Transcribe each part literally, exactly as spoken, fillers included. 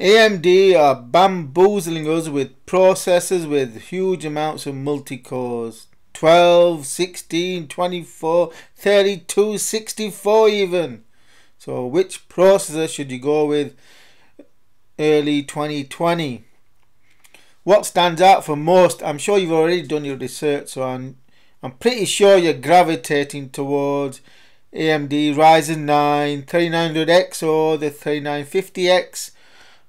A M D are bamboozling us with processors with huge amounts of multi-cores. twelve, sixteen, twenty-four, thirty-two, sixty-four even. So which processor should you go with early twenty twenty? What stands out for most? I'm sure you've already done your research, so I'm, I'm pretty sure you're gravitating towards A M D Ryzen nine thirty-nine hundred X or the thirty-nine fifty X,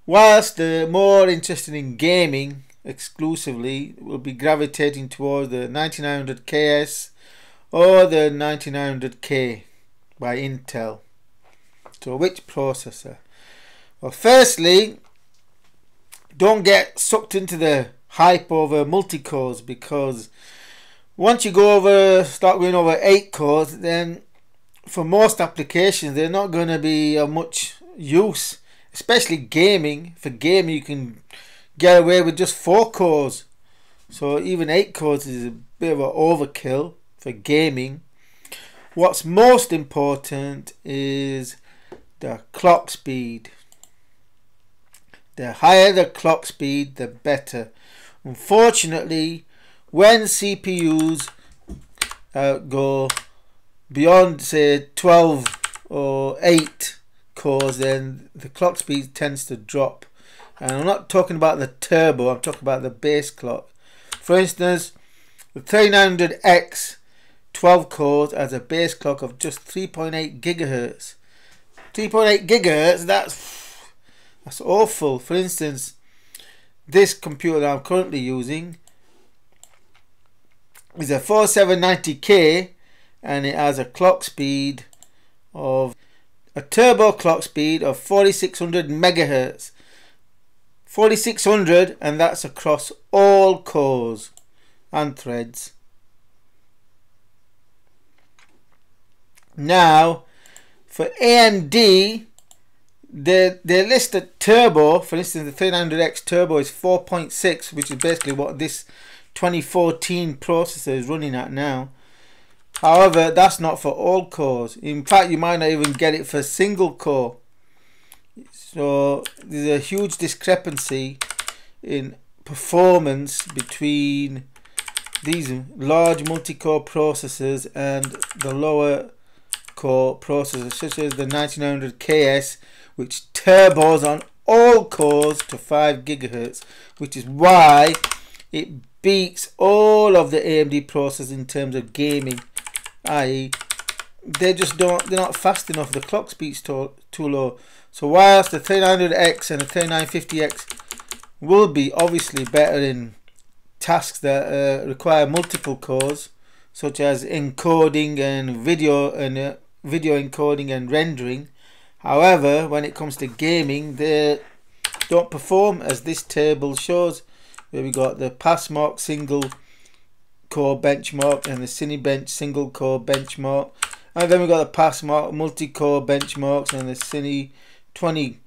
whilst the more interested in gaming exclusively will be gravitating towards the ninety-nine hundred K S or the ninety-nine hundred K by Intel. So which processor? Well, firstly, don't get sucked into the hype over multi-cores, because once you go over, start going over eight cores, then for most applications they're not going to be of much use, especially gaming. For gaming you can get away with just four cores, so even eight cores is a bit of an overkill for gaming. What's most important is the clock speed. The higher the clock speed, the better. Unfortunately, when C P Us uh, go beyond say twelve or eight cores, then the clock speed tends to drop. And I'm not talking about the turbo, I'm talking about the base clock. For instance, the thirty-nine hundred X twelve cores has a base clock of just three point eight gigahertz. three point eight gigahertz, that's that's awful. For instance, this computer that I'm currently using is a forty-seven ninety K, and it has a clock speed of a turbo clock speed of forty-six hundred megahertz. forty-six hundred, and that's across all cores and threads. Now for A M D, they, they listed turbo. For instance, the thirty-nine hundred X turbo is four point six, which is basically what this twenty fourteen processor is running at now. However, that's not for all cores. In fact, you might not even get it for single core. So there's a huge discrepancy in performance between these large multi-core processors and the lower core processors, such as the ninety-nine hundred K S, which turbos on all cores to five gigahertz, which is why it beats all of the A M D processors in terms of gaming, that is they just don't, they're not fast enough. The clock speed's too, too low. So whilst the thirty-nine hundred X and the thirty-nine fifty X will be obviously better in tasks that uh, require multiple cores, such as encoding and video and uh, video encoding and rendering. However, when it comes to gaming, they don't perform, as this table shows, where we got the Passmark single core benchmark and the Cinebench single core benchmark. And then we've got the Passmark multi-core benchmarks and the Cine twenty,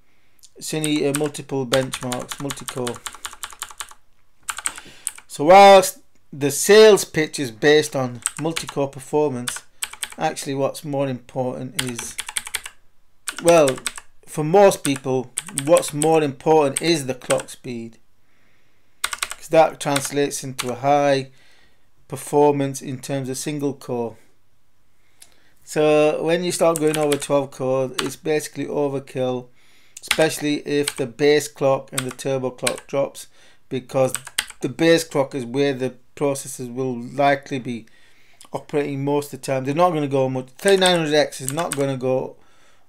Cine uh, multiple benchmarks, multi-core. So whilst the sales pitch is based on multi-core performance, actually what's more important is, well, for most people, what's more important is the clock speed. Because that translates into a high performance in terms of single core. So when you start going over twelve cores, it's basically overkill, especially if the base clock and the turbo clock drops, because the base clock is where the processors will likely be operating most of the time. They're not going to go much. thirty-nine hundred X is not going to go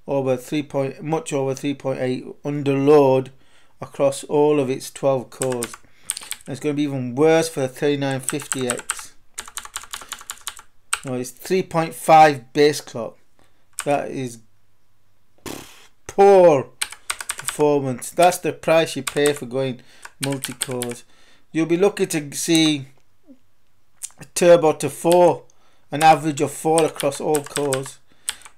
over three point much over three point eight under load across all of its twelve cores. And it's going to be even worse for the thirty-nine fifty X. No, it's three point five base clock. That is poor performance. That's the price you pay for going multi-cores. You'll be lucky to see a turbo to four, an average of four across all cores.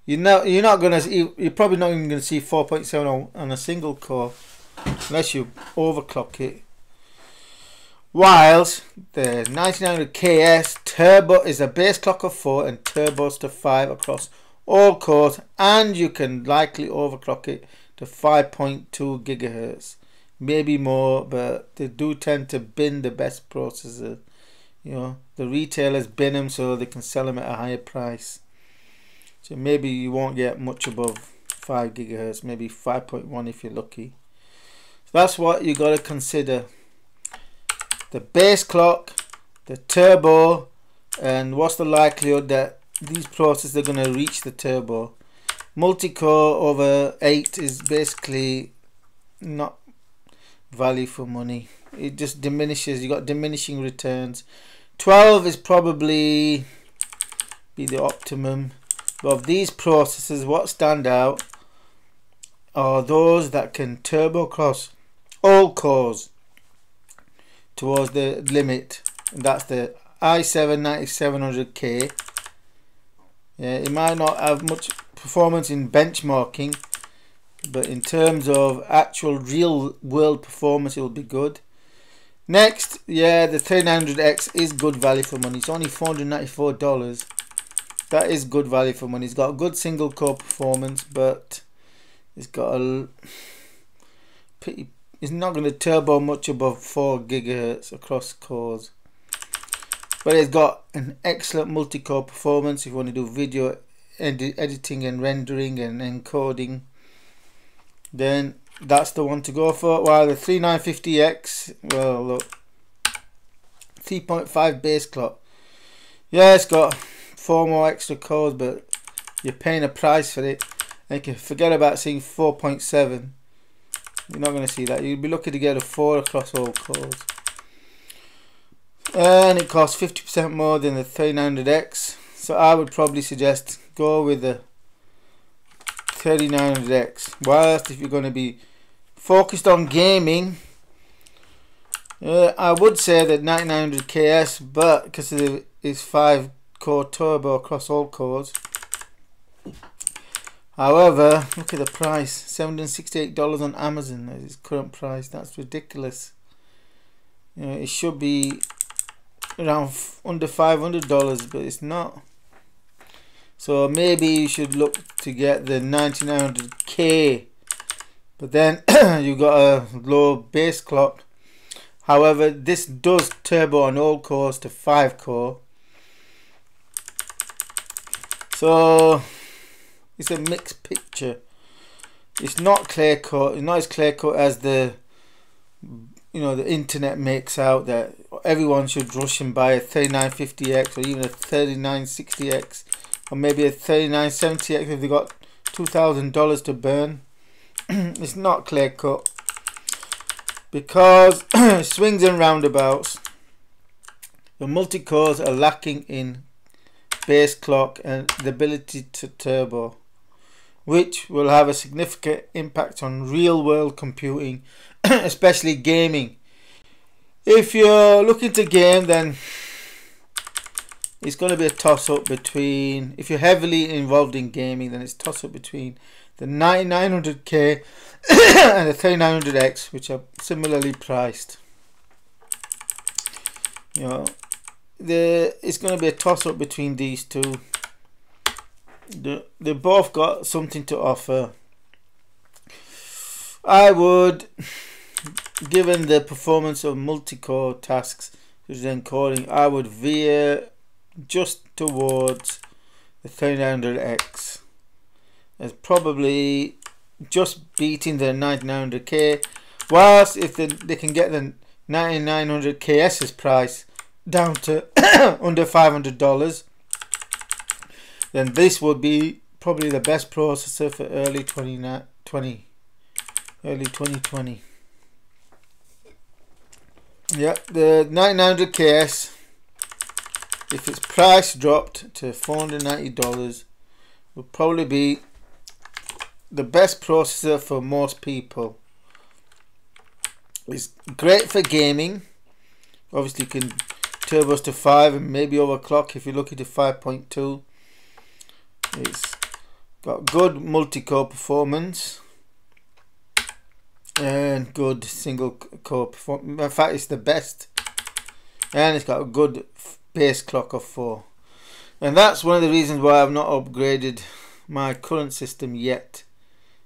You know, you're not gonna. You're probably not even gonna see four point seven on, on a single core, unless you overclock it. Whilst the ninety-nine hundred K S turbo is a base clock of four and turbos to five across all cores, and you can likely overclock it to five point two gigahertz. maybe more, but they do tend to bin the best processor. You know, the retailers bin them so they can sell them at a higher price. So maybe you won't get much above five gigahertz, maybe five point one if you're lucky. So that's what you got to consider: the base clock, the turbo, and what's the likelihood that these processors are going to reach the turbo. Multi-core over eight is basically not value for money. It just diminishes. You got diminishing returns. twelve is probably be the optimum. But of these processors, what stand out are those that can turbo cross all cores towards the limit. And that's the i seven ninety-seven hundred K. Yeah, it might not have much performance in benchmarking, but in terms of actual real world performance, it will be good. Next, yeah, the thirty-nine hundred X is good value for money. It's only four hundred ninety-four dollars. That is good value for money. It's got good single core performance, but it's got a pretty, it's not going to turbo much above four gigahertz across cores. But it's got an excellent multi-core performance if you want to do video edi editing and rendering and encoding. Then that's the one to go for. While the thirty-nine fifty X, well, look, three point five base clock. Yeah, it's got four more extra cores, but you're paying a price for it. And you can forget about seeing four point seven. You're not going to see that. You'll be lucky to get a four across all cores. And it costs fifty percent more than the thirty-nine hundred X. So I would probably suggest go with the thirty-nine hundred X. Whilst if you're going to be focused on gaming, uh, I would say that ninety-nine hundred K S, but because it is five core turbo across all cores. However, look at the price, seven hundred sixty-eight dollars on Amazon is its current price. That's ridiculous. You know, it should be around under five hundred dollars, but it's not. So maybe you should look to get the ninety-nine hundred K, but then you got a low base clock. However, this does turbo on all cores to five core, so it's a mixed picture. It's not clear cut. It's not as clear cut as the, you know, the internet makes out that everyone should rush and buy a thirty-nine fifty X or even a thirty-nine sixty X or maybe a thirty-nine seventy X if they got two thousand dollars to burn. It's not clear cut because swings and roundabouts. The multi-cores are lacking in base clock and the ability to turbo, which will have a significant impact on real world computing, especially gaming. If you're looking to game, then it's going to be a toss up between, if you're heavily involved in gaming, then it's toss up between the ninety-nine hundred K and the thirty-nine hundred X, which are similarly priced. You know, the it's going to be a toss up between these two. The, they both got something to offer. I would, given the performance of multi-core tasks such as encoding, I would veer just towards the thirty-nine hundred X as probably just beating the ninety-nine hundred K, whilst if they, they can get the ninety-nine hundred K S's price down to under five hundred dollars, then this would be probably the best processor for early twenty twenty. Yeah, the ninety-nine hundred K S, if its price dropped to four hundred ninety dollars, would probably be the best processor for most people. It's great for gaming. Obviously, you can turbos to five and maybe overclock if you're lucky to five point two. It's got good multi-core performance and good single core performance. In fact, it's the best, and it's got a good base clock of four. And that's one of the reasons why I've not upgraded my current system yet.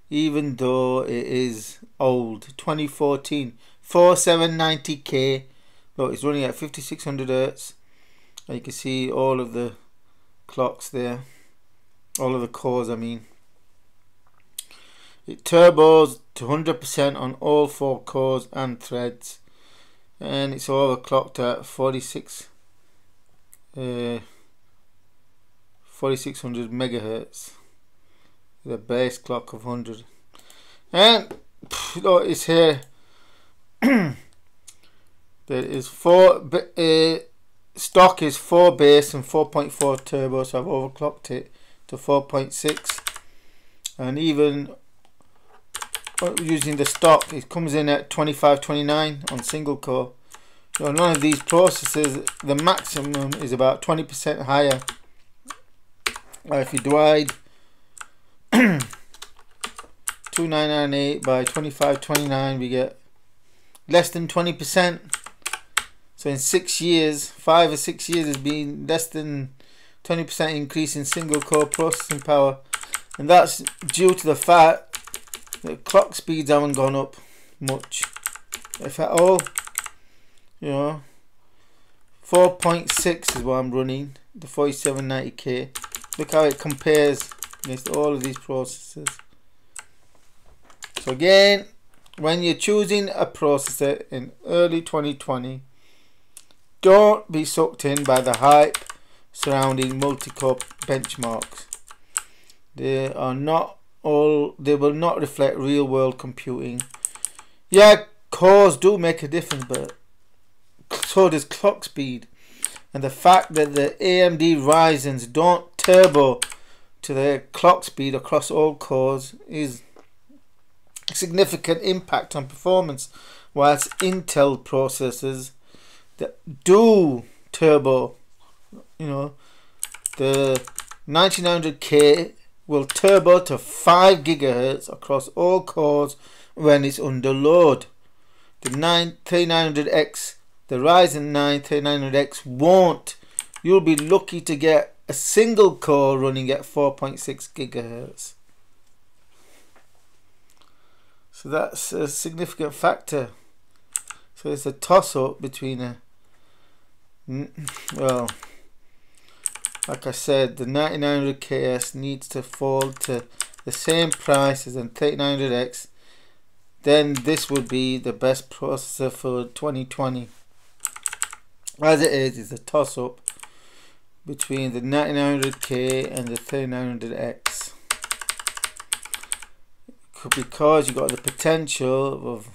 even though it is old, twenty fourteen, forty-seven ninety K. Look, it's running at fifty-six hundred hertz. You can see all of the clocks there, all of the cores. I mean, it turbos to one hundred percent on all four cores and threads, and it's overclocked at forty-six, uh, forty-six hundred megahertz. The base clock of one hundred, and pff, look, it's here. There is four. Uh, stock is four base and four point four turbo, so I've overclocked it to four point six, and even using the stock, it comes in at twenty-five twenty-nine on single core. So none of these processors, the maximum is about twenty percent higher. If you divide two nine nine eight by twenty-five twenty-nine, we get less than twenty percent. So in six years, five or six years, has been less than twenty percent increase in single core processing power, and that's due to the fact that clock speeds haven't gone up much, if at all. You know, four point six is what I'm running, the forty-seven ninety K. Look how it compares against all of these processors. So again, when you're choosing a processor in early twenty twenty, don't be sucked in by the hype surrounding multi-core benchmarks. They are not all, they will not reflect real world computing. Yeah, cores do make a difference, but so does clock speed. And the fact that the A M D Ryzens don't turbo to their clock speed across all cores is a significant impact on performance, whilst Intel processors that do turbo, you know, the ninety-nine hundred K will turbo to five gigahertz across all cores when it's under load. The thirty-nine hundred X, the Ryzen nine thirty-nine hundred X won't. You'll be lucky to get a single core running at four point six gigahertz. So that's a significant factor. So it's a toss-up between a, well, like I said, the ninety-nine hundred K S needs to fall to the same price as the thirty-nine hundred X. Then this would be the best processor for twenty twenty. As it is, it's a toss-up between the ninety-nine hundred K and the thirty-nine hundred X. Because you've got the potential of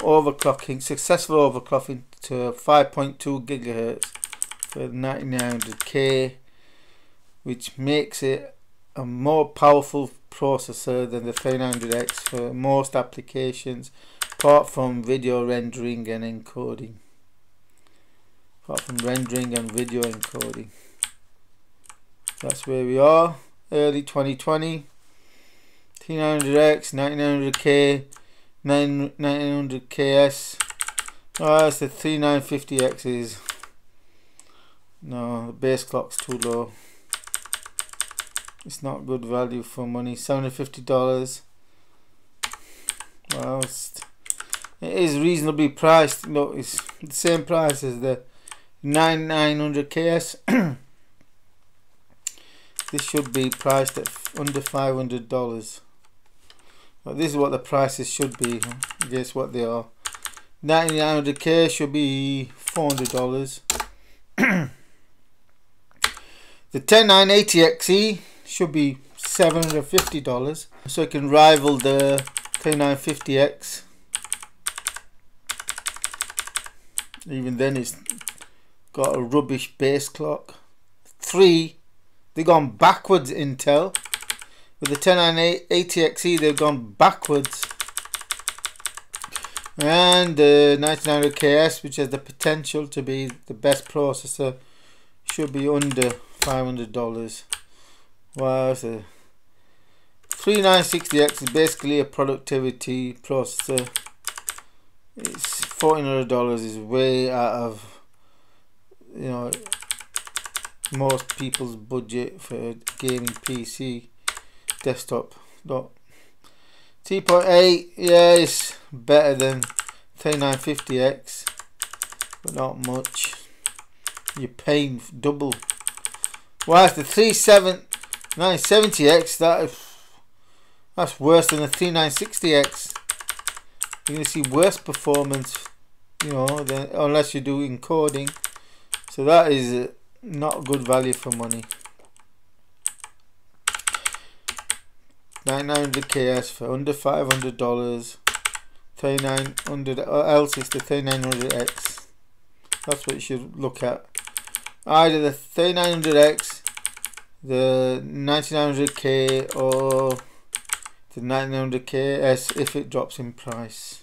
overclocking, successful overclocking to five point two gigahertz for ninety-nine hundred K, which makes it a more powerful processor than the thirty-nine hundred X for most applications, apart from video rendering and encoding. Apart from rendering and video encoding. That's where we are, early twenty twenty. thirty-nine hundred X, ninety-nine hundred K, ninety-nine hundred K S. Oh, that's the thirty-nine fifty X is. No, the base clock's too low. It's not good value for money. seven hundred fifty dollars. Well, it is reasonably priced. Look, it's the same price as the ninety-nine hundred K S. This should be priced at under five hundred dollars. But this is what the prices should be. Guess what they are. ninety-nine hundred K should be four hundred dollars. The ten nine eighty X E should be seven hundred fifty dollars. So it can rival the thirty-nine fifty X. Even then, it's got a rubbish base clock. Three. They've gone backwards, Intel. With the ten nine eighty X E, they've gone backwards. And the ninety-nine hundred K S, which has the potential to be the best processor, should be under five hundred dollars. Wow, so thirty-nine sixty X is basically a productivity processor. It's fourteen hundred dollars, is way out of, you know, most people's budget for a gaming P C desktop. Look, T point eight, yeah, it's better than thirty-nine fifty X, but not much. You're paying double. Whereas the thirty-seven nine seventy X, that is, that's worse than the thirty-nine sixty X. You're going to see worse performance, you know, than, unless you're doing coding. So that is not good value for money. ninety-nine hundred K S for under five hundred dollars. thirty-nine hundred, or else it's the thirty-nine hundred X. That's what you should look at. Either the thirty-nine hundred X, the ninety-nine hundred K, or the ninety-nine hundred K S if it drops in price.